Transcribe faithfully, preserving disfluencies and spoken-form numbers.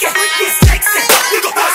get, get sexy.